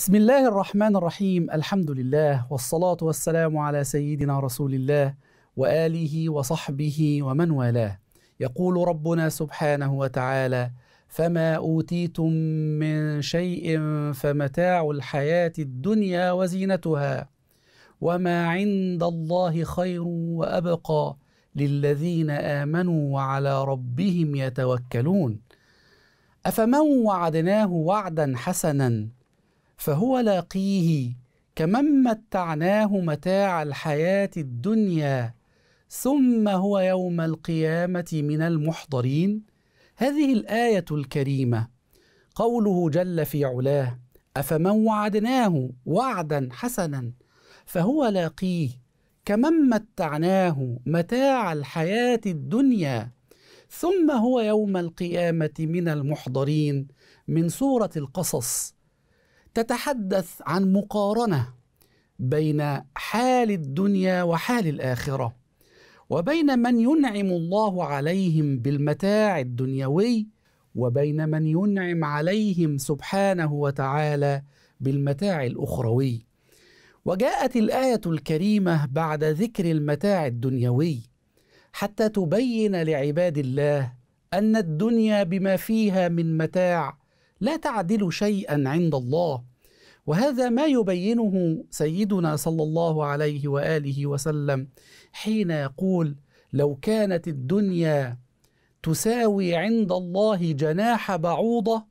بسم الله الرحمن الرحيم. الحمد لله والصلاة والسلام على سيدنا رسول الله وآله وصحبه ومن والاه. يقول ربنا سبحانه وتعالى: فما أوتيتم من شيء فمتاع الحياة الدنيا وزينتها وما عند الله خير وأبقى للذين آمنوا وعلى ربهم يتوكلون. أفمن وعدناه وعدا حسنا فهو لاقيه كمن متعناه متاع الحياة الدنيا ثم هو يوم القيامة من المحضرين. هذه الآية الكريمة قوله جل في علاه: أفمن وعدناه وعدا حسنا فهو لاقيه كمن متعناه متاع الحياة الدنيا ثم هو يوم القيامة من المحضرين من سورة القصص. تتحدث عن مقارنة بين حال الدنيا وحال الآخرة، وبين من ينعم الله عليهم بالمتاع الدنيوي وبين من ينعم عليهم سبحانه وتعالى بالمتاع الأخروي. وجاءت الآية الكريمة بعد ذكر المتاع الدنيوي حتى تبين لعباد الله أن الدنيا بما فيها من متاع لا تعدل شيئا عند الله، وهذا ما يبينه سيدنا صلى الله عليه وآله وسلم حين يقول: لو كانت الدنيا تساوي عند الله جناح بعوضة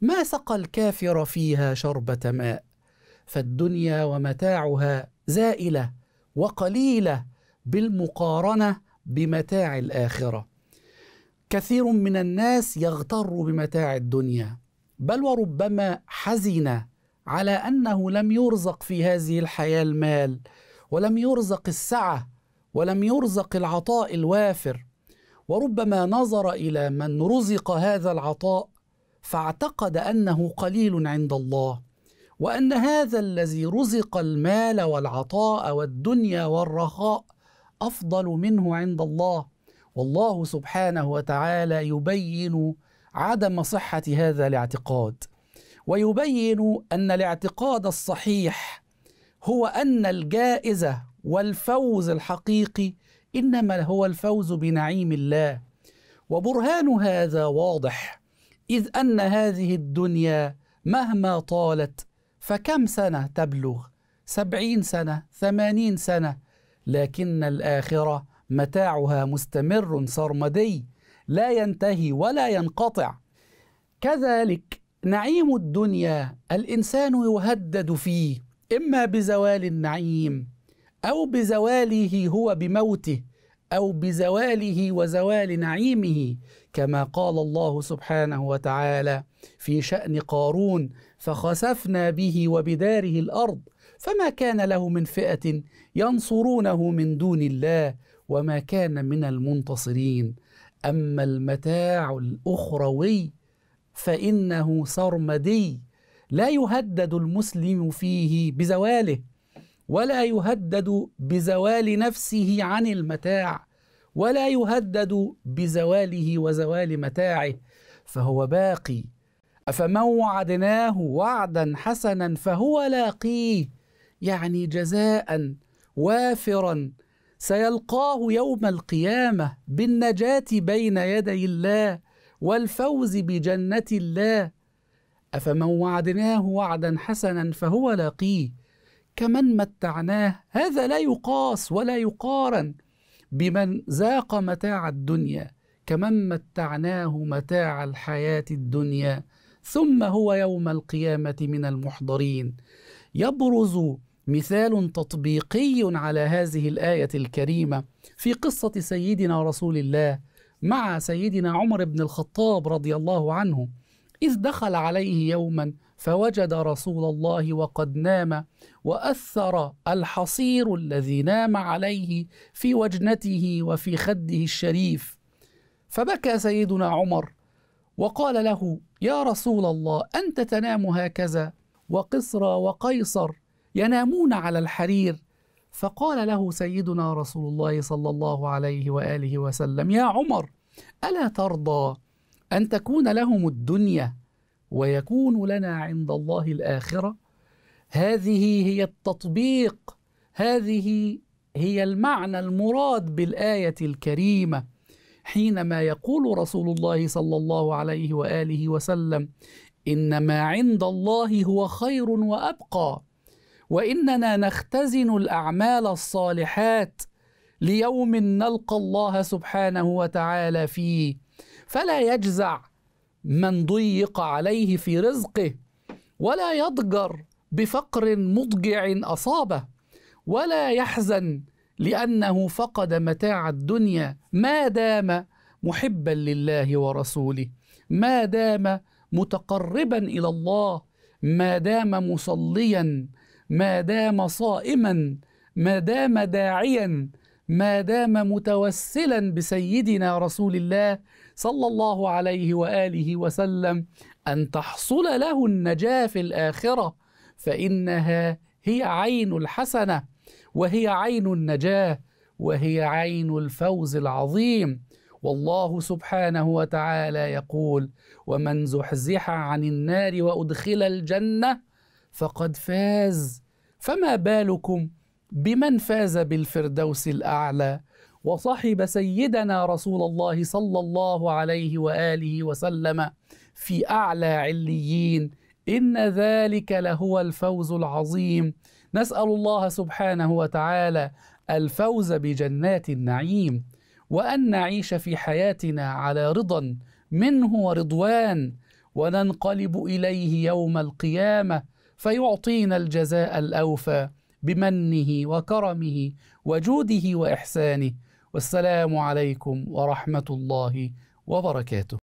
ما سقى الكافر فيها شربة ماء. فالدنيا ومتاعها زائلة وقليلة بالمقارنة بمتاع الآخرة. كثير من الناس يغتر بمتاع الدنيا، بل وربما حزن على أنه لم يرزق في هذه الحياة المال، ولم يرزق السعة، ولم يرزق العطاء الوافر، وربما نظر إلى من رزق هذا العطاء فاعتقد أنه قليل عند الله، وأن هذا الذي رزق المال والعطاء والدنيا والرخاء أفضل منه عند الله. والله سبحانه وتعالى يبين عدم صحة هذا الاعتقاد، ويبين أن الاعتقاد الصحيح هو أن الجائزة والفوز الحقيقي إنما هو الفوز بنعيم الله. وبرهان هذا واضح، إذ أن هذه الدنيا مهما طالت فكم سنة تبلغ؟ 70 سنة، 80 سنة، لكن الآخرة متاعها مستمر سرمدي لا ينتهي ولا ينقطع. كذلك نعيم الدنيا الإنسان يهدد فيه، إما بزوال النعيم أو بزواله هو بموته أو بزواله وزوال نعيمه، كما قال الله سبحانه وتعالى في شأن قارون: فخسفنا به وبداره الأرض فما كان له من فئة ينصرونه من دون الله وما كان من المنتصرين. أما المتاع الأخروي فإنه سرمدي لا يهدد المسلم فيه بزواله، ولا يهدد بزوال نفسه عن المتاع، ولا يهدد بزواله وزوال متاعه، فهو باقي. أفمن وعدناه وعدا حسنا فهو لاقيه، يعني جزاء وافرا سيلقاه يوم القيامة بالنجاة بين يدي الله والفوز بجنة الله. أفمن وعدناه وعدا حسنا فهو لاقيه كمن متعناه، هذا لا يقاس ولا يقارن بمن ذاق متاع الدنيا، كمن متعناه متاع الحياة الدنيا ثم هو يوم القيامة من المحضرين. يبرز مثال تطبيقي على هذه الآية الكريمة في قصة سيدنا رسول الله مع سيدنا عمر بن الخطاب رضي الله عنه، إذ دخل عليه يوما فوجد رسول الله وقد نام، وأثر الحصير الذي نام عليه في وجنته وفي خده الشريف، فبكى سيدنا عمر وقال له: يا رسول الله، أنت تنام هكذا وقسرى وقيصر ينامون على الحرير. فقال له سيدنا رسول الله صلى الله عليه وآله وسلم: يا عمر، ألا ترضى أن تكون لهم الدنيا ويكون لنا عند الله الآخرة؟ هذه هي التطبيق، هذه هي المعنى المراد بالآية الكريمة حينما يقول رسول الله صلى الله عليه وآله وسلم: إن ما عند الله هو خير وأبقى، وإننا نختزن الأعمال الصالحات ليوم نلقى الله سبحانه وتعالى فيه، فلا يجزع من ضيق عليه في رزقه، ولا يضجر بفقر مضجع أصابه، ولا يحزن لأنه فقد متاع الدنيا ما دام محبا لله ورسوله، ما دام متقربا إلى الله، ما دام مصليا، ما دام صائما، ما دام داعيا، ما دام متوسلا بسيدنا رسول الله صلى الله عليه وآله وسلم أن تحصل له النجاة في الآخرة، فإنها هي عين الحسنة، وهي عين النجاة، وهي عين الفوز العظيم. والله سبحانه وتعالى يقول: ومن زحزح عن النار وأدخل الجنة فقد فاز، فما بالكم بمن فاز بالفردوس الأعلى وصحب سيدنا رسول الله صلى الله عليه وآله وسلم في أعلى عليين، إن ذلك لهو الفوز العظيم. نسأل الله سبحانه وتعالى الفوز بجنات النعيم، وأن نعيش في حياتنا على رضا منه ورضوان، وننقلب إليه يوم القيامة فيعطينا الجزاء الأوفى بمنه وكرمه وجوده وإحسانه. والسلام عليكم ورحمة الله وبركاته.